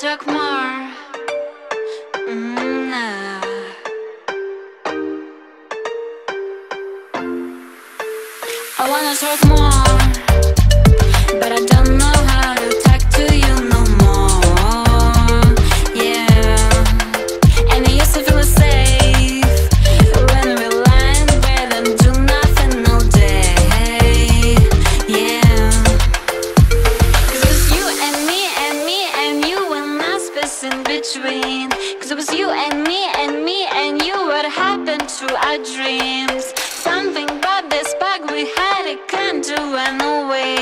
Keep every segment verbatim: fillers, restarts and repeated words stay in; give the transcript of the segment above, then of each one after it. talk more. Mm, nah. I wanna talk more, but I don't know how to talk to you no more. Yeah, and I used to feel safe when we're lying bed and do nothing all day. Yeah, 'cause it was you and me and me and you and my space in between. 'Cause it was you and me and me and you, what happened to our dreams? Something about this bug we had, it can't run away.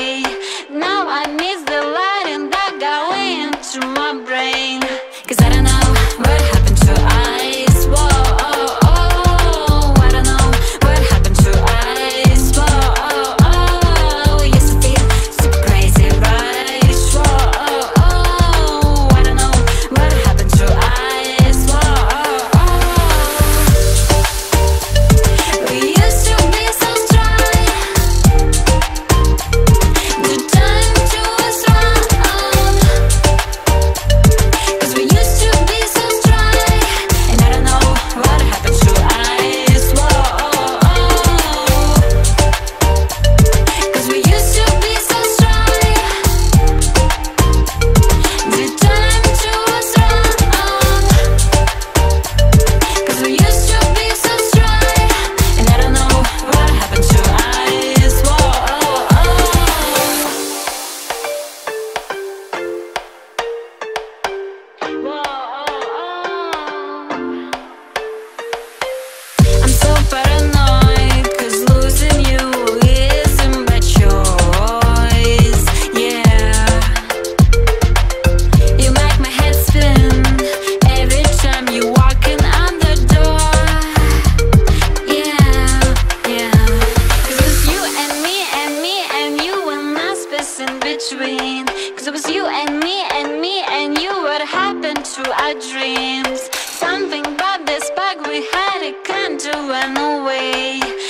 Now I miss the light and that got way into my brain. 'Cause I don't know what happened to eyes, whoa, oh, oh. I don't know what happened to eyes, whoa, oh, oh. We used to feel so crazy, right, whoa, oh, oh. I don't know what happened to eyes, whoa, oh, oh. We used to be so strong. The time to us wrong. 'Cause we used to be so strong. And I don't know what happened to us. Whoa. 'Cause we used to be so strong. The time to us wrong. 'Cause we used to be so strong. And I don't know what happened to eyes. Whoa, whoa, oh. I'm so paranoid, 'cause losing you isn't by choice. Yeah, you make my head spin every time you walk in on the door. Yeah, yeah. 'Cause it was you and me and me and you and my space in between. 'Cause it was you and me and me and you, what happened to our dreams? Something about this bug we had, it can't run away.